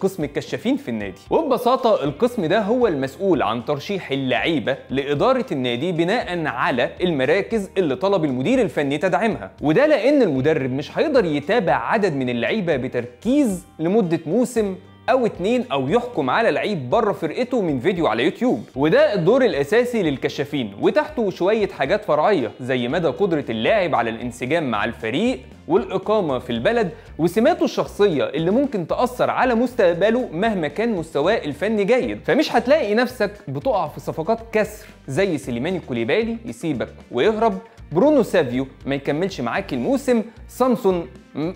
قسم الكشافين في النادي. وببساطه القسم ده هو المسؤول عن ترشيح اللعيبه لاداره النادي بناء على المراكز اللي طلب المدير الفني تدعيمها، وده لان المدرب مش هيقدر يتابع عدد من اللعيبه بتركيز لمده موسم أو اتنين أو يحكم على لعيب بره فرقته من فيديو على يوتيوب. وده الدور الأساسي للكشافين، وتحته شوية حاجات فرعية زي مدى قدرة اللاعب على الانسجام مع الفريق والإقامة في البلد وسماته الشخصية اللي ممكن تأثر على مستقبله مهما كان مستواه الفني جيد. فمش هتلاقي نفسك بتقع في صفقات كسر زي سليماني كوليبالي يسيبك ويهرب، برونو سافيو ما يكملش معاك الموسم، سامسون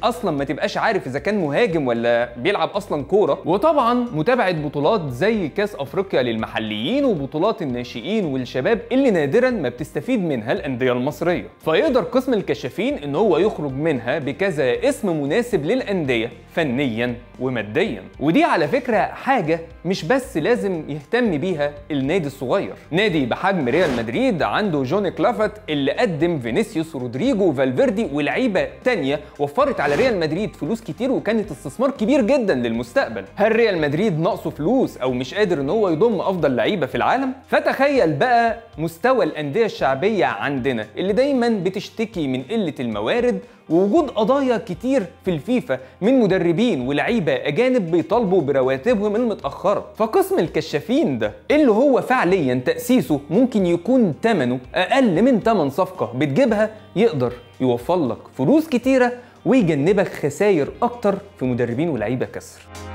اصلا ما تبقاش عارف اذا كان مهاجم ولا بيلعب اصلا كوره. وطبعا متابعه بطولات زي كاس افريقيا للمحليين وبطولات الناشئين والشباب اللي نادرا ما بتستفيد منها الانديه المصريه. فيقدر قسم الكشافين ان هو يخرج منها بكذا اسم مناسب للانديه فنيا وماديا. ودي على فكره حاجه مش بس لازم يهتم بيها النادي الصغير، نادي بحجم ريال مدريد عنده جوني كلافت اللي قدم فينيسيوس رودريجو وفالفيردي ولاعيبه تانيه، وفرت على ريال مدريد فلوس كتير وكانت استثمار كبير جدا للمستقبل. هل ريال مدريد ناقصه فلوس او مش قادر ان هو يضم افضل لعيبه في العالم؟ فتخيل بقى مستوى الانديه الشعبيه عندنا اللي دايما بتشتكي من قله الموارد ووجود قضايا كتير في الفيفا من مدربين ولاعيبه اجانب بيطالبوا برواتبهم المتاخره. فقسم الكشافين ده اللي هو فعليا تاسيسه ممكن يكون ثمنه اقل من ثمن صفقه بتجيبها، يقدر يوفر لك فلوس كتيره ويجنبك خسائر أكتر في مدربين ولاعيبة كسر.